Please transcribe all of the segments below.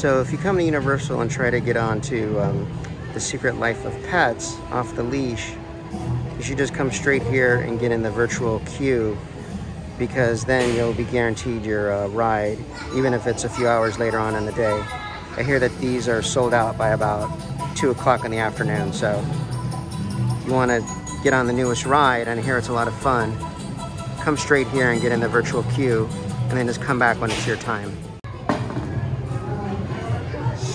So if you come to Universal and try to get on to the Secret Life of Pets off the leash, you should just come straight here and get in the virtual queue, because then you'll be guaranteed your ride, even if it's a few hours later on in the day. I hear that these are sold out by about 2 o'clock in the afternoon, so you want to get on the newest ride, and here it's a lot of fun. Come straight here and get in the virtual queue, and then just come back when it's your time.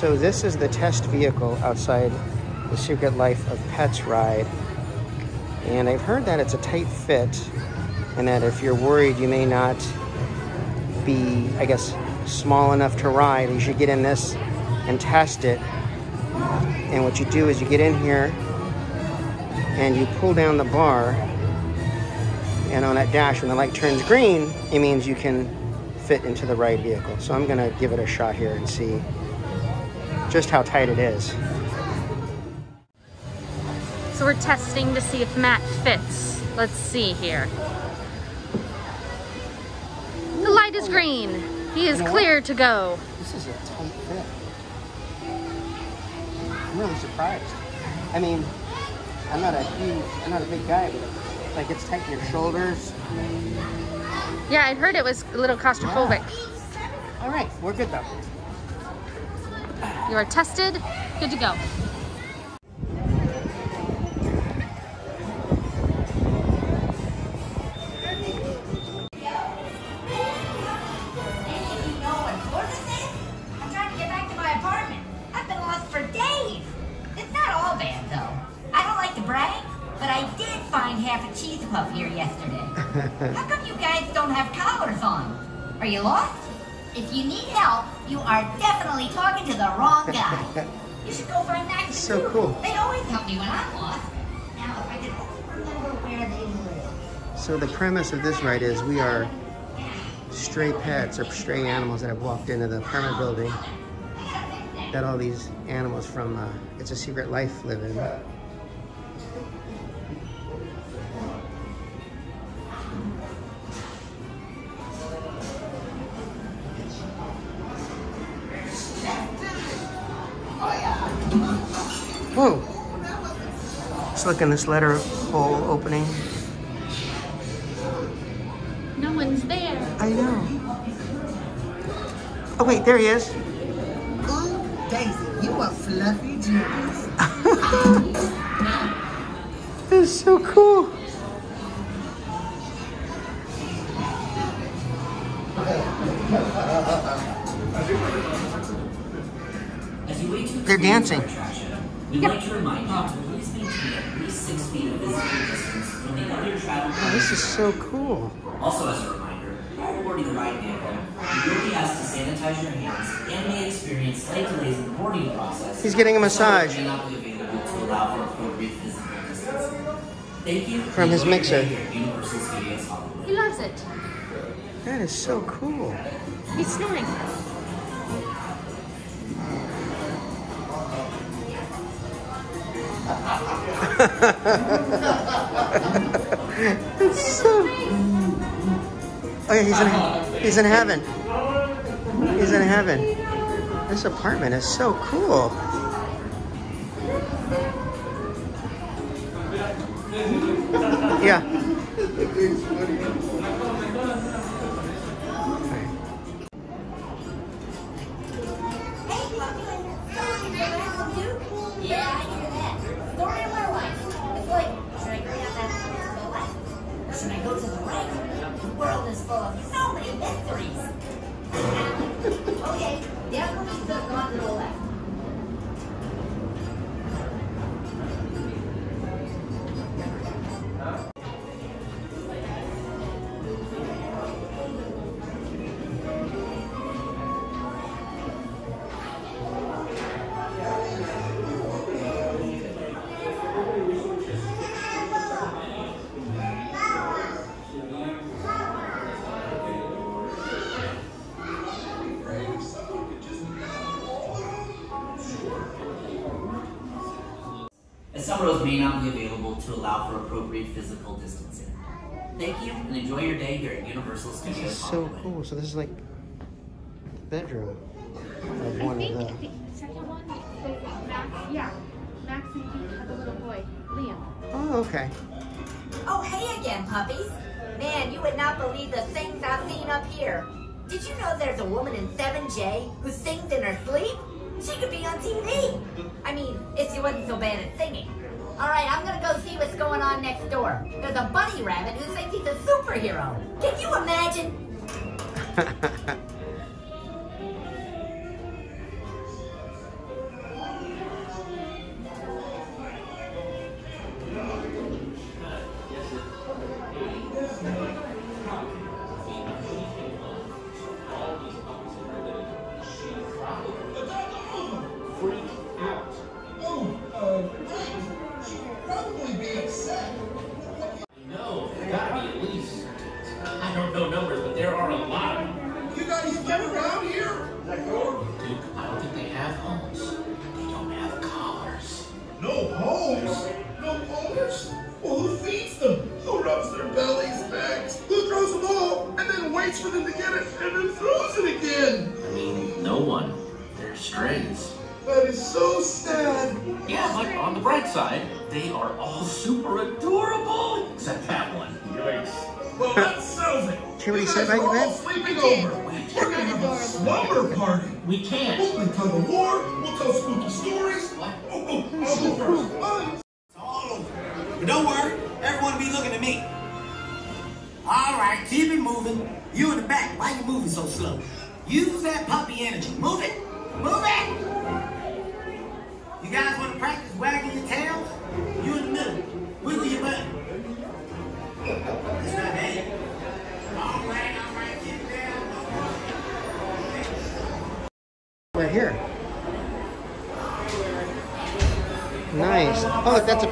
So this is the test vehicle outside the Secret Life of Pets ride. And I've heard that it's a tight fit, and that if you're worried you may not be, I guess, small enough to ride, you should get in this and test it. And what you do is you get in here and you pull down the bar, and on that dash, when the light turns green, it means you can fit into the ride vehicle. So I'm gonna give it a shot here and see just how tight it is. So we're testing to see if Matt fits. Let's see here. The light is green. He is clear to go. This is a tight fit. I'm really surprised. I mean, I'm not a big guy, but like, it's tight in your shoulders. Yeah, I heard it was a little claustrophobic. Yeah. All right, we're good though. You are tested, good to go. How come you guys don't have collars on? Are you lost? If you need help, you are definitely talking to the wrong guy. You should go for a Max. So cool. They always help me when I'm lost. Now, if I could only remember where they live. So the premise of this ride is we are stray pets or stray animals that have walked into the permanent building that all these animals from It's a Secret Life live in. Whoa! Let's look in this letter hole opening. No one's there. I know. Oh wait, there he is. Ooh, Daisy, you are fluffy Judas. This is so cool. They're dancing. Yep. Like to remind you to always maintain at least 6 feet of physical distance from the other traveling. Oh, this is so cool. Also, as a reminder, while boarding the ride vehicle, you will be asked to sanitize your hands and may experience slight delays in the boarding process. He's getting a massage. May not be available to allow for appropriate physical distance. Thank you. From his mixer. Universal Studios Hollywood. He loves it. That is so cool. He's snoring. It's so... Oh yeah, he's in heaven. He's in heaven. This apartment is so cool. Yeah. Some rows may not be available to allow for appropriate physical distancing. Thank you, and enjoy your day here at Universal Studios Hollywood. This is so cool. So this is like the bedroom. I think the second one, Max, yeah. Max and Peter had the little boy, Liam. Oh, okay. Oh, hey again, puppies. Man, you would not believe the things I've seen up here. Did you know there's a woman in 7J who sings in her sleep? She could be on TV. I mean, if she wasn't so bad at singing. All right, I'm gonna go see what's going on next door. There's a bunny rabbit who thinks he's a superhero. Can you imagine?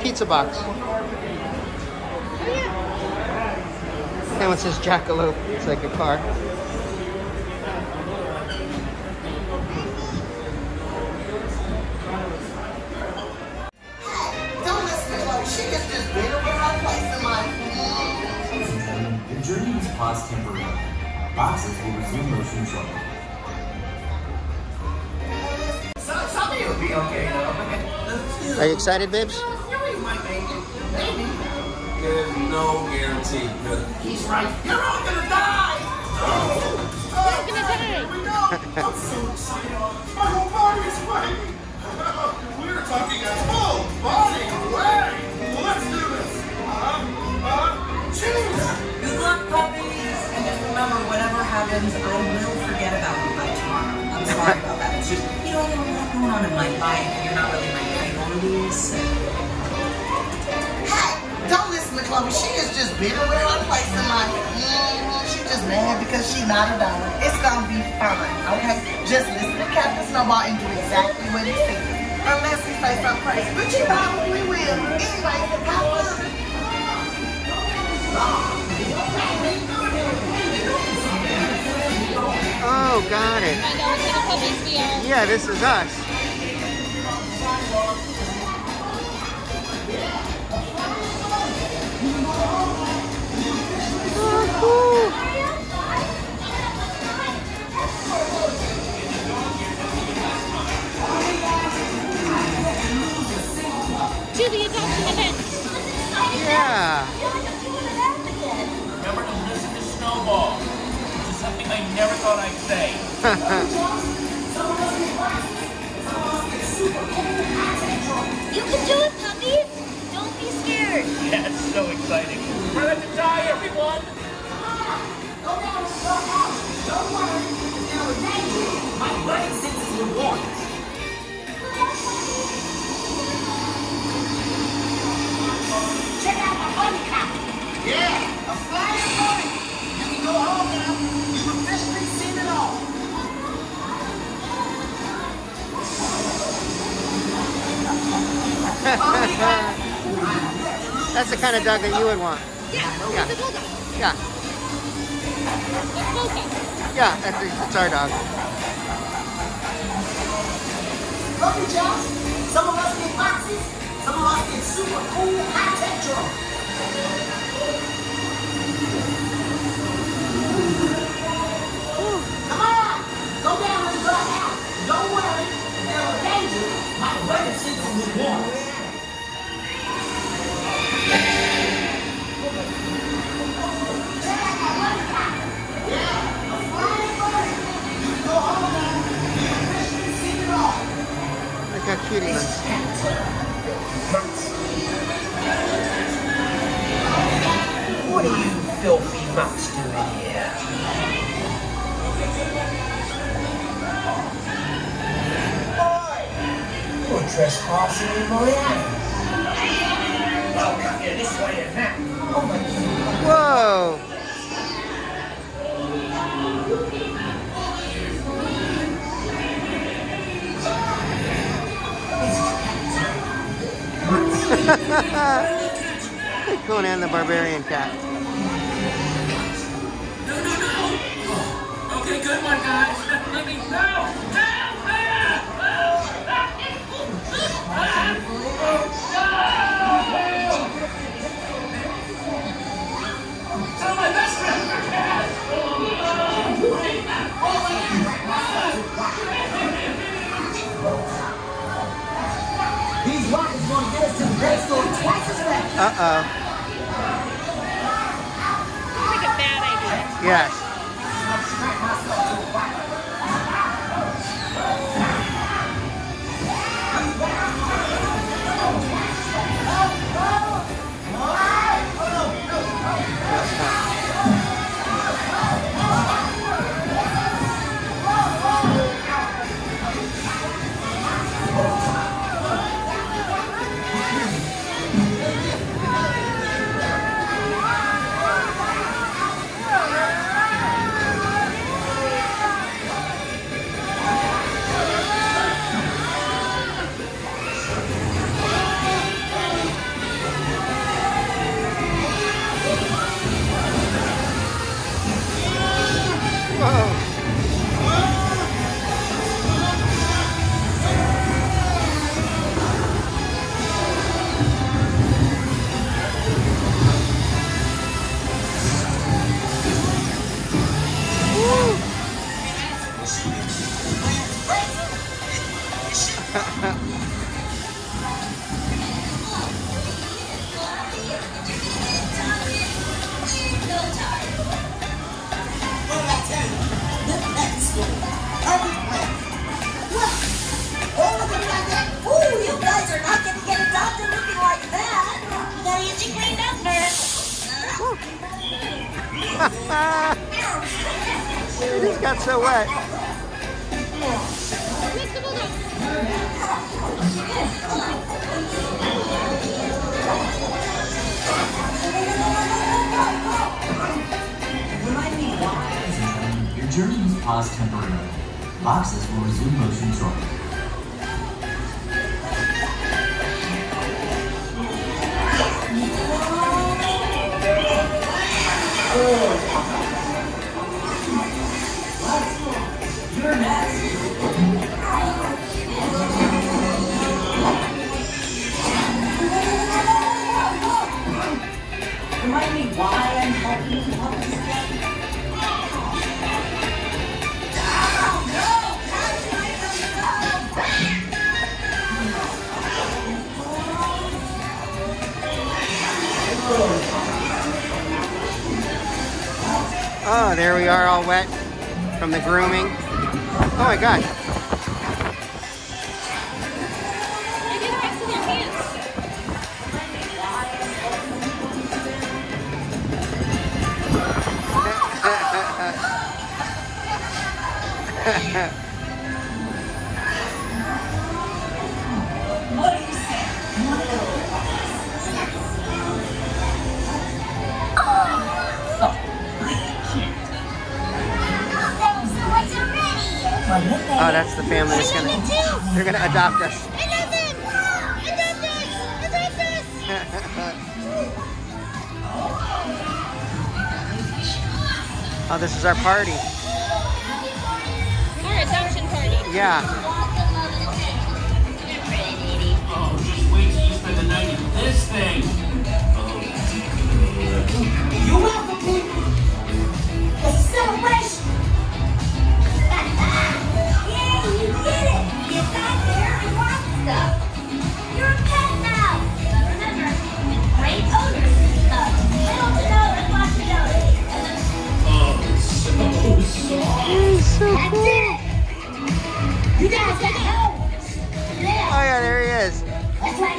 Pizza box. Oh, yeah. That one says Jackalope. It's like a car. Don't listen to her. She gets this bigger where I place them on. The journey was paused temporarily. Boxes will resume motion shortly. Some of you will be okay, though. Are you excited, babes? There's no guarantee. He's right. You're all gonna die! Oh, gonna die. We know. I'm so excited. My whole body is waiting. We're talking a whole body way. Let's do this. Choose. Good luck, puppies. And just remember, whatever happens, I will forget about you by tomorrow. I'm sorry about that. It's just, you know, there's a lot going on in my life, and you're not really my priority, so. Don't listen to Chloe. She is just bitter where I'm placing my head. She's just mad because she's not a dog. It's gonna be fine, okay? Just listen to Captain Snowball and do exactly what he says. Unless he says something crazy, but you probably will. Anyway, God bless you. Oh, got it. Yeah, this is us. To the adoption event. Yeah. Remember to listen to Snowball. This is something I never thought I'd say. You can do it, puppies. Don't be scared. Yeah, it's so exciting. We're about to die, everyone. Go down, go out. Don't worry. Now, thank you. My brain senses your warmth. Check out my bunny cop. Yeah, a flying bunny. You can go home now. You've officially seen it all. That's the kind of dog that you would want. Yeah, yeah. It's a dog. Yeah. Yeah, it's our dog. Love you, Josh. Some of us get boxes. Some of us get super cool high-tech drones. Come on! Go down and go out! Look how cute he is. What are you filthy Max doing here? Trespassing in my house. I'll come here this way and that. Oh my God. Whoa. Conan the Barbarian Cat. No, no, no. Oh. Okay, good one, guys. Let me go. No. Uh-oh. It's like a bad idea. Yes. It just got so wet. Your journey was paused temporarily. Boxes will resume motion shortly. Oh, there we are, all wet from the grooming. Oh my gosh. Oh, that's the family that's they're gonna adopt us. It doesn't! It doesn't! It doesn't! Oh, this is our party. Our adoption party. Yeah. Oh, just wait till you spend the night in this thing. Oh. You have to be a celebration. You did it! Get back there and watch stuff!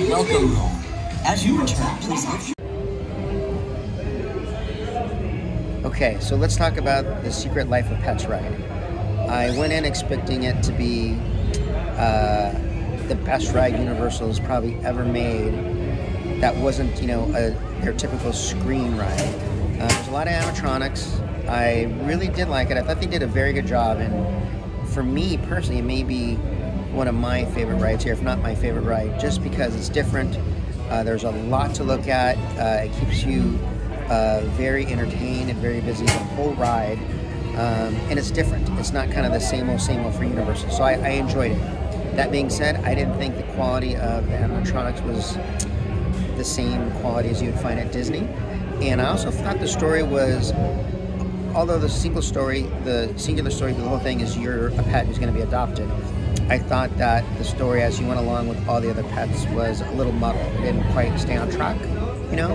Welcome home. As you return, please. Okay, so let's talk about the Secret Life of Pets ride. I went in expecting it to be the best ride Universal has probably ever made. That wasn't, you know, their typical screen ride. There's a lot of animatronics. I really did like it. I thought they did a very good job, and for me personally, it may be one of my favorite rides here, if not my favorite ride, just because it's different. There's a lot to look at. It keeps you very entertained and very busy the whole ride, and it's different. It's not kind of the same old for Universal, so I enjoyed it. That being said, I didn't think the quality of the animatronics was the same quality as you'd find at Disney, and I also thought the story was, although the singular story of the whole thing is you're a pet who's going to be adopted, I thought that the story as you went along with all the other pets was a little muddled. It didn't quite stay on track, you know?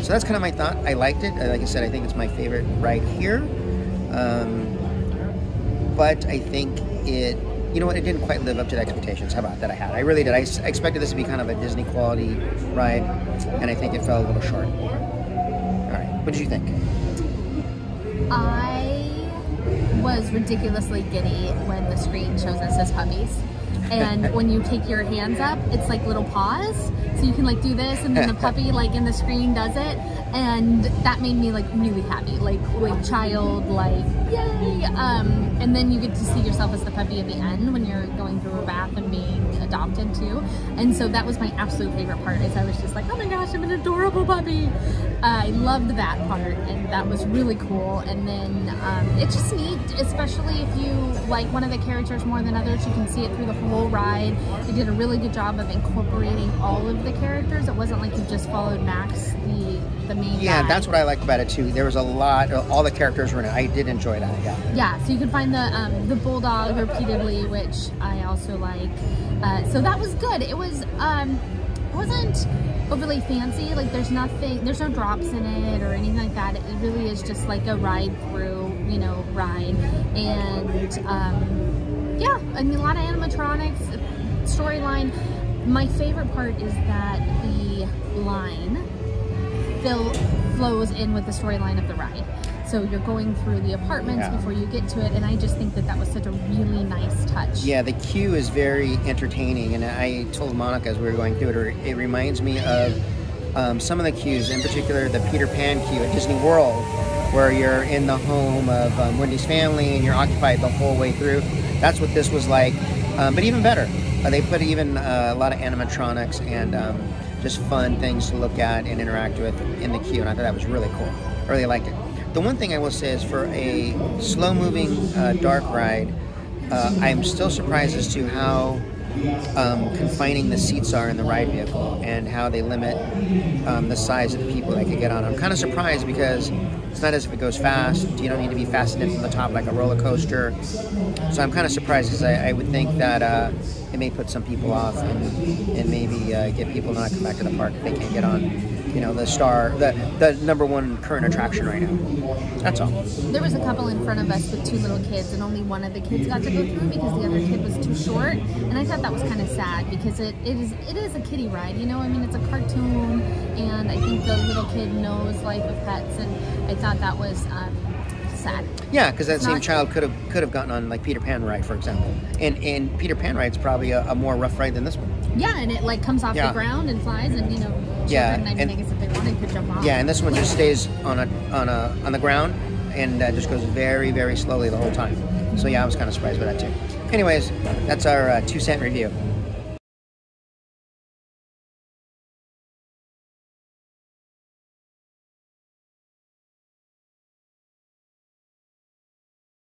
So that's kind of my thought. I liked it. Like I said, I think it's my favorite ride here. But I think it, you know what, it didn't quite live up to the expectations. How about that I had? I really did. I expected this to be kind of a Disney quality ride, and I think it fell a little short. All right, what did you think? I was ridiculously giddy when the screen shows us as puppies, and when you take your hands up, it's like little paws, so you can like do this, and then the puppy like in the screen does it, and that made me like really happy, like childlike, yay! And then you get to see yourself as the puppy at the end when you're going through a bath and being adopted too, and so that was my absolute favorite part. Is I was just like, oh my gosh, I'm an adorable puppy. I loved that part, and that was really cool. And then it's just neat, especially if you like one of the characters more than others, you can see it through the whole ride. They did a really good job of incorporating all of the characters. It wasn't like you just followed Max, the main guy. That's what I liked about it too. There was a lot, all the characters were in it. I did enjoy that, yeah. Yeah, so you could find the bulldog repeatedly, which I also like. So that was good. It was, it wasn't overly fancy, like there's nothing, there's no drops in it or anything like that. It really is just like a ride through, you know, ride. And yeah, I mean, a lot of animatronics, storyline. My favorite part is that the line flows in with the storyline of the ride. So you're going through the apartments before you get to it, and I just think that that was such a really nice touch. Yeah, the queue is very entertaining, and I told Monica as we were going through it, it reminds me of some of the queues, in particular the Peter Pan queue at Disney World, where you're in the home of Wendy's family and you're occupied the whole way through. That's what this was like, but even better. They put even a lot of animatronics and just fun things to look at and interact with in the queue, and I thought that was really cool. I really liked it. The one thing I will say is for a slow-moving dark ride, I'm still surprised as to how confining the seats are in the ride vehicle and how they limit the size of the people that could get on. I'm kind of surprised because it's not as if it goes fast. You don't need to be fastened from the top like a roller coaster. So I'm kind of surprised because I would think that it may put some people off and maybe get people not to come back to the park if they can't get on, you know, the number one current attraction right now. That's all. There was a couple in front of us with two little kids, and only one of the kids got to go through because the other kid was too short. And I thought that was kind of sad because it is a kiddie ride, you know? I mean, it's a cartoon, and I think the little kid knows Life of Pets, and I thought that was sad. Yeah, because that same child could have gotten on like Peter Pan ride, for example. And Peter Pan ride's probably a more rough ride than this one. Yeah, and it like comes off the ground and flies, and you know. Yeah, and this one just stays on the ground and just goes very, very slowly the whole time. So yeah, I was kind of surprised by that too. Anyways, that's our 2-cent review.